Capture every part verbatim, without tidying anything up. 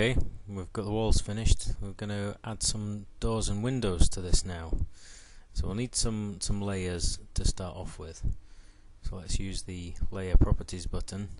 Okay, we've got the walls finished. We're going to add some doors and windows to this now. So we'll need some, some layers to start off with. So let's use the layer properties button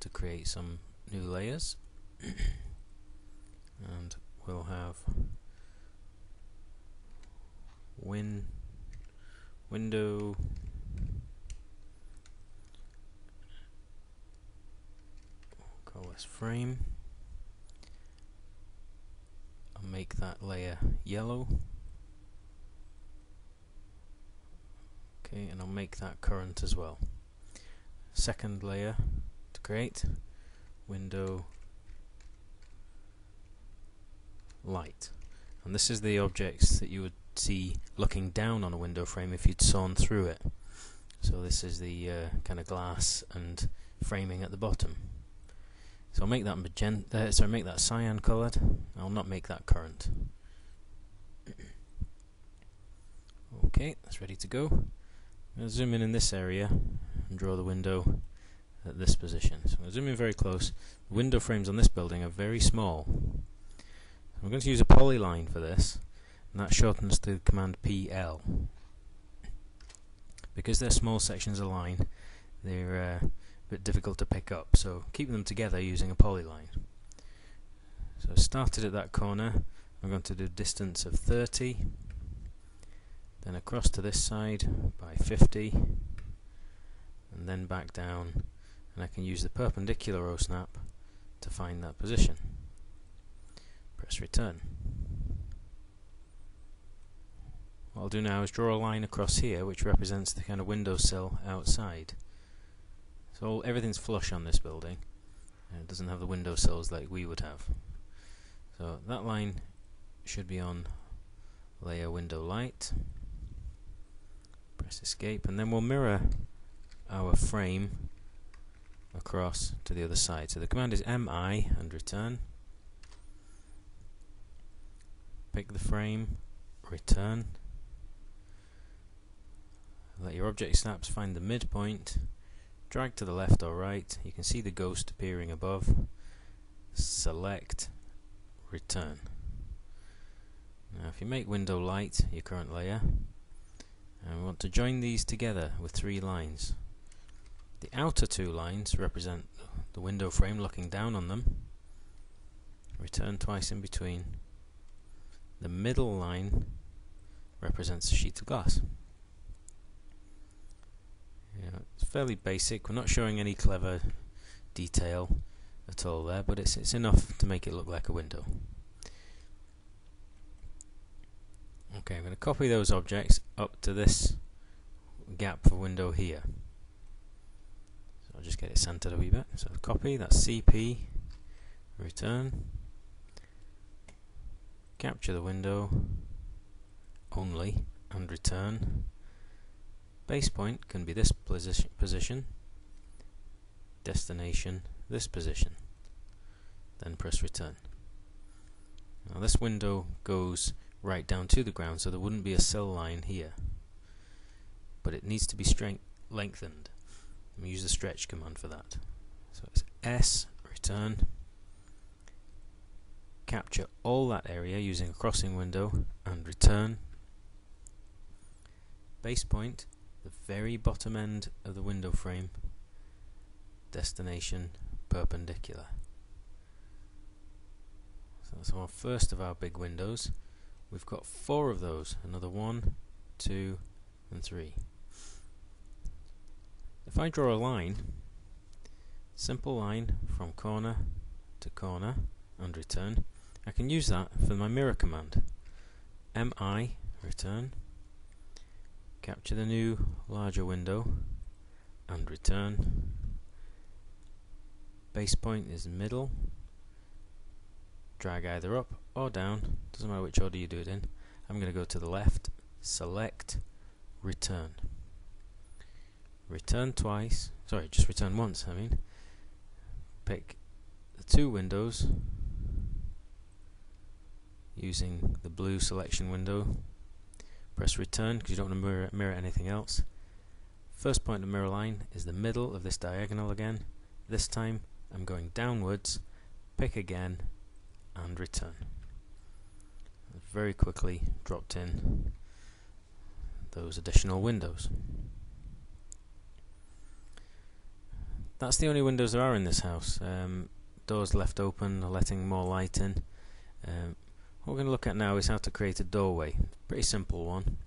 to create some new layers. And we'll have win, window, we'll call this frame. Make that layer yellow. Okay, and I'll make that current as well. Second layer to create, window light, and this is the objects that you would see looking down on a window frame if you'd sawn through it. So this is the uh, kind of glass and framing at the bottom. So I'll make that magenta. Uh, so I make that cyan coloured. I'll not make that current. Okay, that's ready to go. I'm going to zoom in in this area and draw the window at this position. So I'm going to zoom in very close. The window frames on this building are very small. I'm going to use a polyline for this, and that shortens to command P L. Because they're small sections of line, they're uh, bit difficult to pick up, so keep them together using a polyline. So I started at that corner. I'm going to do distance of thirty, then across to this side by fifty, and then back down, and I can use the perpendicular O snap to find that position. Press return. What I'll do now is draw a line across here which represents the kind of window sill outside. So everything's flush on this building, and it doesn't have the window sills like we would have. So that line should be on layer window light. Press escape, and then we'll mirror our frame across to the other side. So the command is M I and return. Pick the frame, return. Let your object snaps find the midpoint. Drag to the left or right, you can see the ghost appearing above. Select, return. Now if you make window light your current layer, and we want to join these together with three lines. The outer two lines represent the window frame looking down on them. Return twice in between. The middle line represents a sheet of glass. Yeah, it's fairly basic. We're not showing any clever detail at all there, but it's, it's enough to make it look like a window. Okay, I'm going to copy those objects up to this gap for window here. So I'll just get it centered a wee bit. So copy, that's C P, return, capture the window only, and return. Base point can be this position, position, destination this position, then press return. Now this window goes right down to the ground, so there wouldn't be a sill line here, but it needs to be strength lengthened. We use the stretch command for that. So it's S, return, capture all that area using a crossing window, and return. Base point, the very bottom end of the window frame, destination perpendicular. So that's our first of our big windows. We've got four of those, another one, two, and three. If I draw a line, simple line from corner to corner and return, I can use that for my mirror command. M I, return. Capture the new larger window and return. Base point is middle. Drag either up or down, doesn't matter which order you do it in. I'm going to go to the left, select, return. Return twice, sorry, just return once, I mean. Pick the two windows using the blue selection window. Press return because you don't want to mirror, mirror anything else. First point of mirror line is the middle of this diagonal again. This time I'm going downwards, pick again, and return. Very quickly dropped in those additional windows. That's the only windows there are in this house. Um, doors left open, letting more light in. Um, what we're going to look at now is how to create a doorway. Pretty simple one,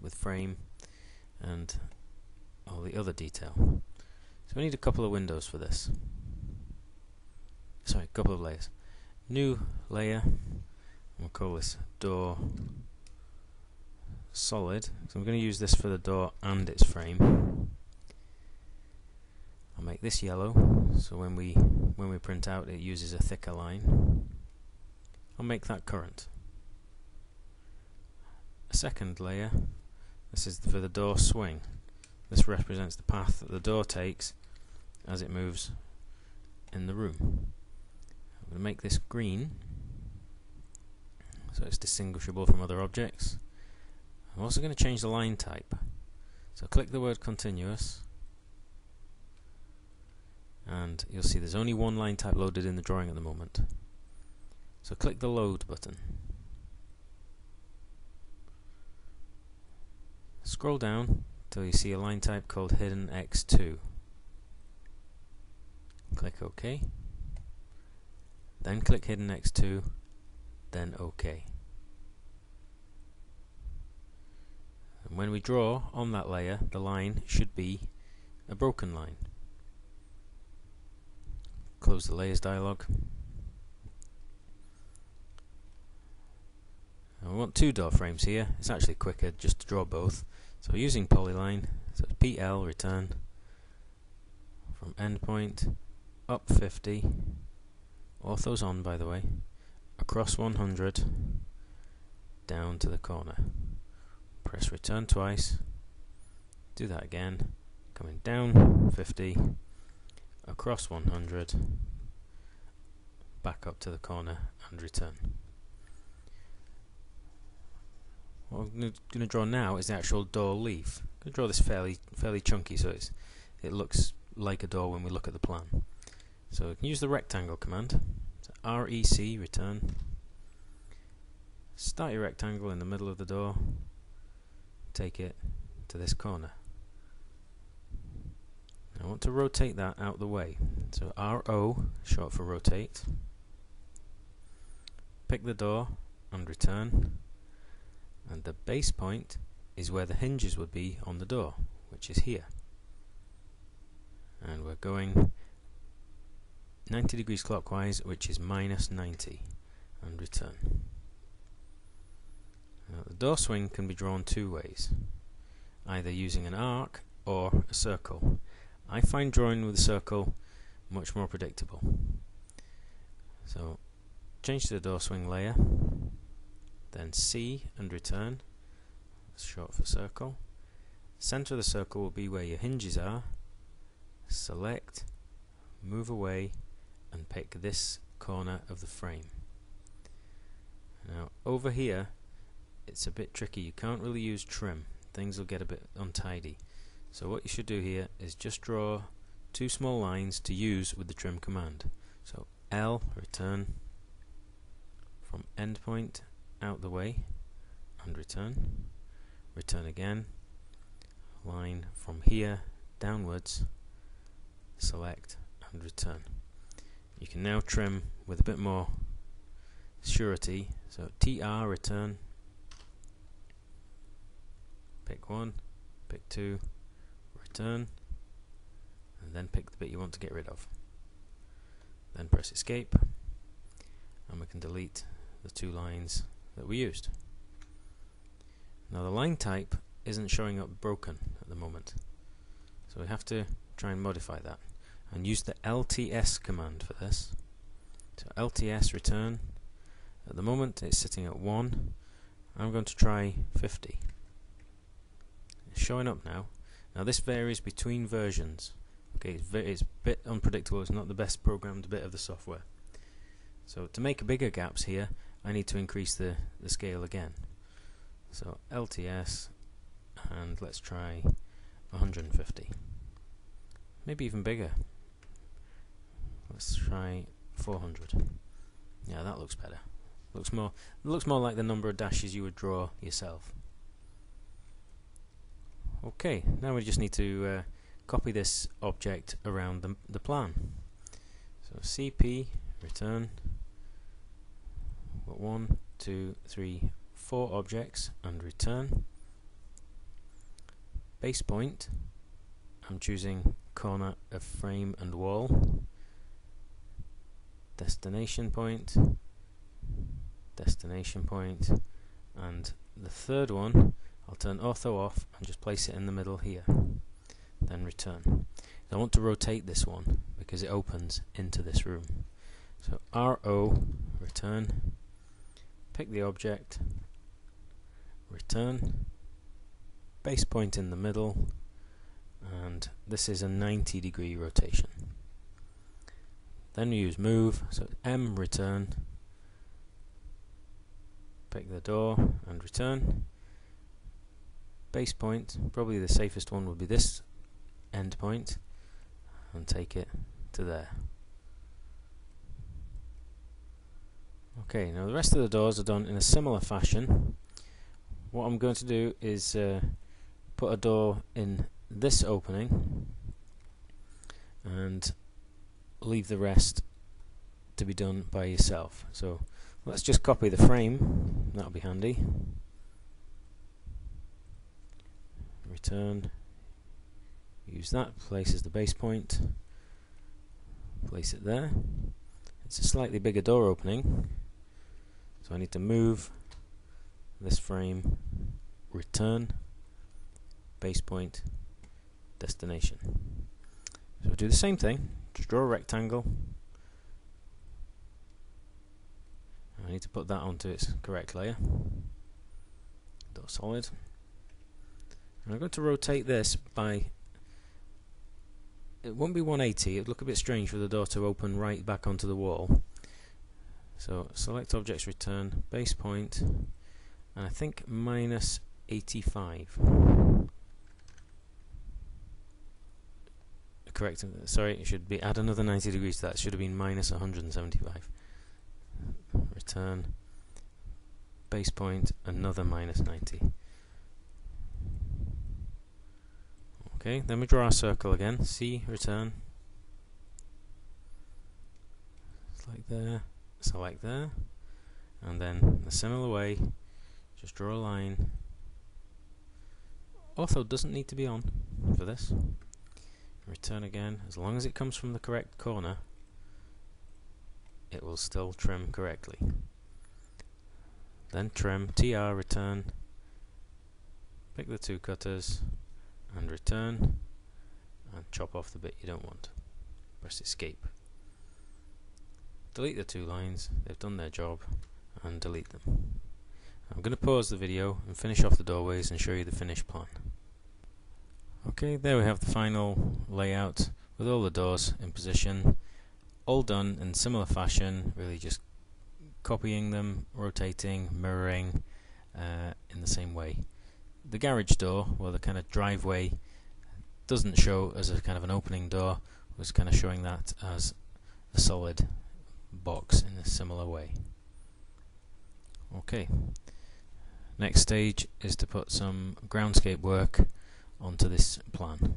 with frame and all the other detail. So we need a couple of windows for this. Sorry, a couple of layers. New layer, we'll call this door solid. So I'm going to use this for the door and its frame. I'll make this yellow, so when we when we print out, it uses a thicker line. I'll make that current. A second layer, this is for the door swing. This represents the path that the door takes as it moves in the room. I'm going to make this green so it's distinguishable from other objects. I'm also going to change the line type. So click the word continuous and you'll see there's only one line type loaded in the drawing at the moment. So click the load button. Scroll down till you see a line type called hidden X two. Click OK, then click hidden X two, then OK. And when we draw on that layer, the line should be a broken line. Close the layers dialog. And we want two door frames here. It's actually quicker just to draw both. So using polyline, so P L return from endpoint up fifty, ortho's on by the way, across one hundred, down to the corner. Press return twice, do that again, coming down fifty, across one hundred, back up to the corner and return. What I'm going to draw now is the actual door leaf. I'm going to draw this fairly fairly chunky so it's, it looks like a door when we look at the plan. So we can use the rectangle command. So R E C return. Start your rectangle in the middle of the door. Take it to this corner. I want to rotate that out the way. So R O, short for rotate. Pick the door and return. And the base point is where the hinges would be on the door, which is here. And we're going ninety degrees clockwise, which is minus ninety, and return. Now the door swing can be drawn two ways, either using an arc or a circle. I find drawing with a circle much more predictable. So change to the door swing layer, then C and return, that's short for circle. Center of the circle will be where your hinges are. Select, move away, and pick this corner of the frame. Now over here it's a bit tricky, you can't really use trim, things will get a bit untidy. So what you should do here is just draw two small lines to use with the trim command. So L return from endpoint out the way and return, return again, line from here downwards, select and return. You can now trim with a bit more surety, so T R return, pick one, pick two, return, and then pick the bit you want to get rid of. Then press escape and we can delete the two lines that we used. Now the line type isn't showing up broken at the moment, so we have to try and modify that and use the L T S command for this. So L T S return, at the moment it's sitting at one, I'm going to try fifty. It's showing up now. Now this varies between versions. Okay, it's, it's a bit unpredictable, it's not the best programmed bit of the software. So to make bigger gaps here I need to increase the, the scale again. So L T S, and let's try one hundred fifty. Maybe even bigger. Let's try four hundred. Yeah, that looks better. Looks more looks more like the number of dashes you would draw yourself. Okay, now we just need to uh, copy this object around the, the plan. So C P return one, two, three, four objects and return. Base point, I'm choosing corner of frame and wall. Destination point, destination point, and the third one I'll turn ortho off and just place it in the middle here, then return. I want to rotate this one because it opens into this room, so R O return, pick the object, return, base point in the middle, and this is a ninety degree rotation. Then we use move, so M return, pick the door and return. Base point, probably the safest one would be this end point, and take it to there. Okay, now the rest of the doors are done in a similar fashion. What I'm going to do is uh, put a door in this opening and leave the rest to be done by yourself. So let's just copy the frame, that'll be handy. Return, use that, place as the base point, place it there. It's a slightly bigger door opening, so I need to move this frame, return, base point, destination. So we'll do the same thing, just draw a rectangle. I need to put that onto its correct layer. Dot solid. And I'm going to rotate this by, it won't be one eighty, it'd look a bit strange for the door to open right back onto the wall. So select objects, return, base point, and I think minus eighty-five. Correct, sorry, it should be, add another ninety degrees to that, it should have been minus one hundred seventy-five. Return, base point, another minus ninety. Okay, then we draw our circle again. C, return. Select there, select there. And then, in a similar way, just draw a line. Ortho doesn't need to be on for this. Return again. As long as it comes from the correct corner, it will still trim correctly. Then trim, T R, return. Pick the two cutters and return, and chop off the bit you don't want. Press escape. Delete the two lines, they've done their job, and delete them. I'm going to pause the video and finish off the doorways and show you the finished plan. Okay, there we have the final layout with all the doors in position, all done in similar fashion, really just copying them, rotating, mirroring uh, in the same way. The garage door, well, the kind of driveway, doesn't show as a kind of an opening door, was kind of showing that as a solid box in a similar way. Okay, next stage is to put some groundscape work onto this plan.